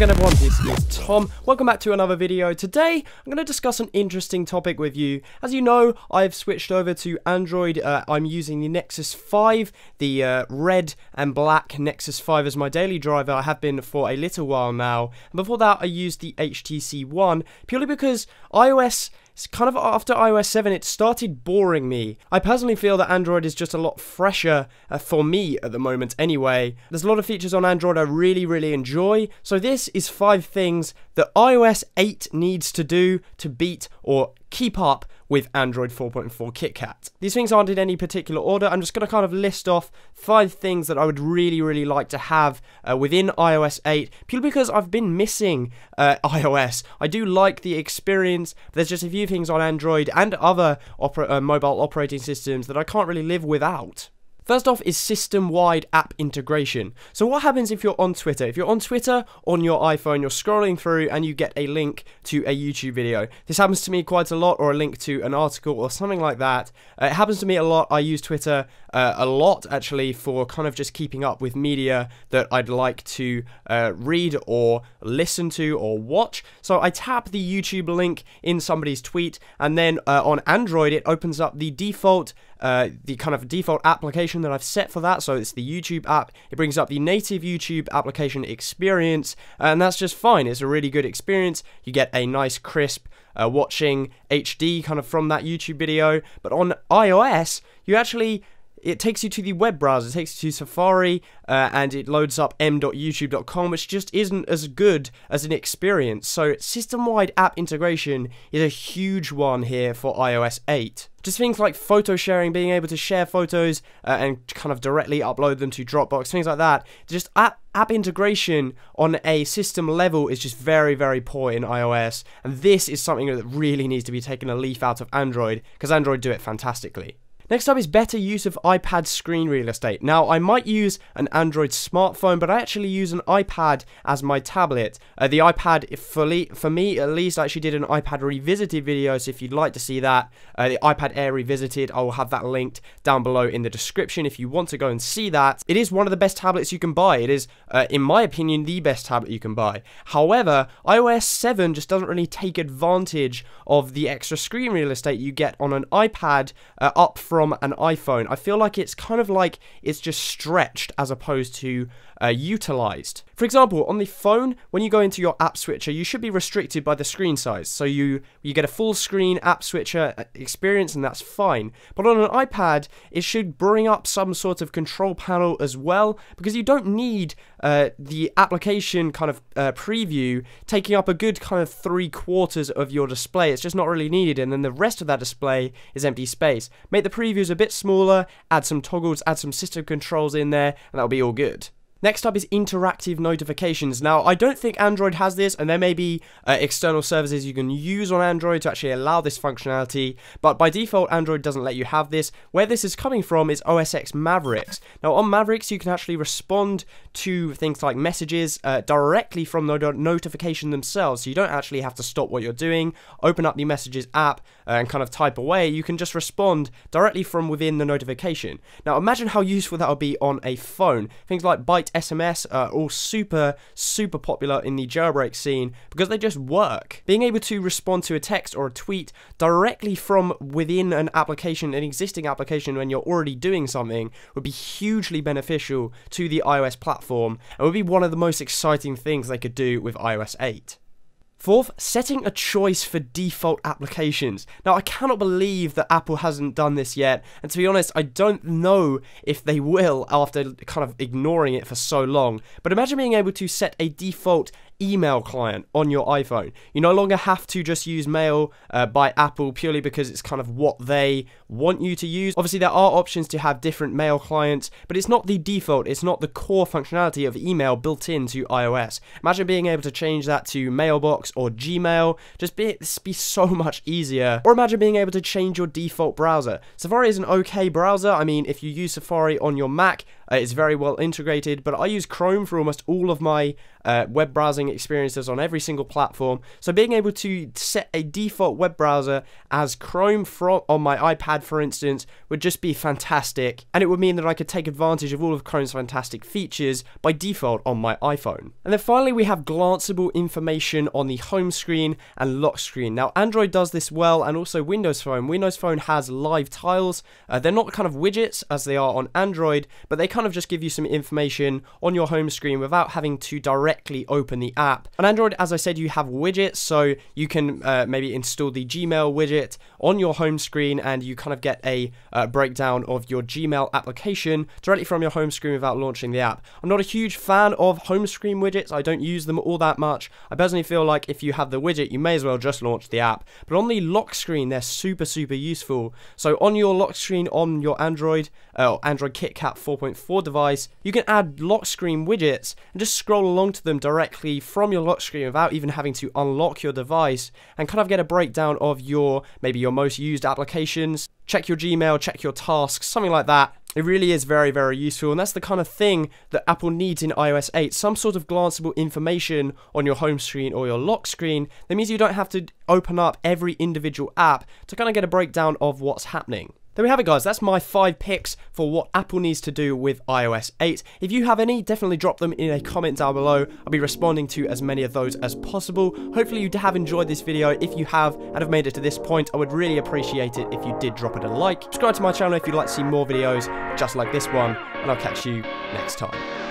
again everyone, this is Tom. Welcome back to another video. Today, I'm going to discuss an interesting topic with you. As you know, I've switched over to Android. I'm using the Nexus 5, the red and black Nexus 5 as my daily driver. I have been for a little while now. And before that, I used the HTC One, purely because iOS... kind of after iOS 7, it started boring me. I personally feel that Android is just a lot fresher for me at the moment anyway. There's a lot of features on Android I really enjoy. So this is 5 things that iOS 8 needs to do to beat or keep up with Android 4.4 KitKat. These things aren't in any particular order. I'm just going to kind of list off 5 things that I would really like to have within iOS 8, purely because I've been missing iOS. I do like the experience, but there's just a few things on Android and other mobile operating systems that I can't really live without. First off is system-wide app integration. So what happens if you're on Twitter? If you're on Twitter, on your iPhone, you're scrolling through and you get a link to a YouTube video. This happens to me quite a lot, or a link to an article or something like that. It happens to me a lot. I use Twitter a lot, actually, for kind of just keeping up with media that I'd like to read or listen to or watch. So I tap the YouTube link in somebody's tweet, and then on Android, it opens up the default the kind of default application that I've set for that, so it's the YouTube app. It brings up the native YouTube application experience, and that's just fine. It's a really good experience. You get a nice crisp watching HD kind of from that YouTube video, but on iOS, you actually... it takes you to the web browser, it takes you to Safari, and it loads up m.youtube.com, which just isn't as good as an experience. So system-wide app integration is a huge one here for iOS 8. Just things like photo sharing, being able to share photos and kind of directly upload them to Dropbox, things like that. Just app integration on a system level is just very poor in iOS, and this is something that really needs to be taken a leaf out of Android, because Android do it fantastically. Next up is better use of iPad screen real estate. Now, I might use an Android smartphone, but I actually use an iPad as my tablet. The iPad, for me at least, I actually did an iPad Revisited video, so if you'd like to see that, the iPad Air Revisited, I will have that linked down below in the description if you want to go and see that. It is one of the best tablets you can buy. It is, in my opinion, the best tablet you can buy. However, iOS 7 just doesn't really take advantage of the extra screen real estate you get on an iPad up from an iPhone. I feel like it's kind of like it's just stretched as opposed to utilized. For example, on the phone, when you go into your app switcher, you should be restricted by the screen size. So you get a full screen app switcher experience, and that's fine. But on an iPad, it should bring up some sort of control panel as well, because you don't need the application kind of preview taking up a good kind of 3/4 of your display. It's just not really needed, and then the rest of that display is empty space. Make the previews a bit smaller, add some toggles, add some system controls in there, and that'll be all good. Next up is interactive notifications. Now, I don't think Android has this, and there may be external services you can use on Android to actually allow this functionality, but by default, Android doesn't let you have this. Where this is coming from is OSX Mavericks. Now, on Mavericks, you can actually respond to things like messages directly from the notification themselves, so you don't actually have to stop what you're doing, open up the Messages app, and kind of type away. You can just respond directly from within the notification. Now, imagine how useful that would be on a phone. Things like byte SMS are all super popular in the jailbreak scene because they just work. Being able to respond to a text or a tweet directly from within an application, an existing application, when you're already doing something would be hugely beneficial to the iOS platform and would be one of the most exciting things they could do with iOS 8. Fourth, setting a choice for default applications. Now, I cannot believe that Apple hasn't done this yet, and to be honest, I don't know if they will after kind of ignoring it for so long, but imagine being able to set a default email client on your iPhone. You no longer have to just use Mail by Apple purely because it's kind of what they want you to use. Obviously, there are options to have different mail clients, but it's not the default. It's not the core functionality of email built into iOS. Imagine being able to change that to Mailbox or Gmail. Just be so much easier. Or imagine being able to change your default browser. Safari is an okay browser. I mean, if you use Safari on your Mac, It's very well integrated, but I use Chrome for almost all of my web browsing experiences on every single platform. So being able to set a default web browser as Chrome on my iPad, for instance, would just be fantastic, and it would mean that I could take advantage of all of Chrome's fantastic features by default on my iPhone. And then finally, we have glanceable information on the home screen and lock screen. Now, Android does this well, and also Windows Phone. Windows Phone has live tiles. They're not kind of widgets as they are on Android, but they kind of just give you some information on your home screen without having to directly open the app. On Android, as I said, you have widgets, so you can maybe install the Gmail widget on your home screen, and you kind of get a breakdown of your Gmail application directly from your home screen without launching the app. I'm not a huge fan of home screen widgets. I don't use them all that much. I personally feel like if you have the widget, you may as well just launch the app. But on the lock screen, they're super useful. So on your lock screen on your Android KitKat 4.4 device, you can add lock screen widgets and just scroll along to them directly from your lock screen without even having to unlock your device, and kind of get a breakdown of your maybe your most used applications, check your Gmail, check your tasks, something like that. It really is very useful, and that's the kind of thing that Apple needs in iOS 8, some sort of glanceable information on your home screen or your lock screen. That means you don't have to open up every individual app to kind of get a breakdown of what's happening. There we have it, guys. That's my 5 picks for what Apple needs to do with iOS 8. If you have any, definitely drop them in a comment down below. I'll be responding to as many of those as possible. Hopefully you have enjoyed this video. If you have and have made it to this point, I would really appreciate it if you did drop it a like. Subscribe to my channel if you'd like to see more videos just like this one, and I'll catch you next time.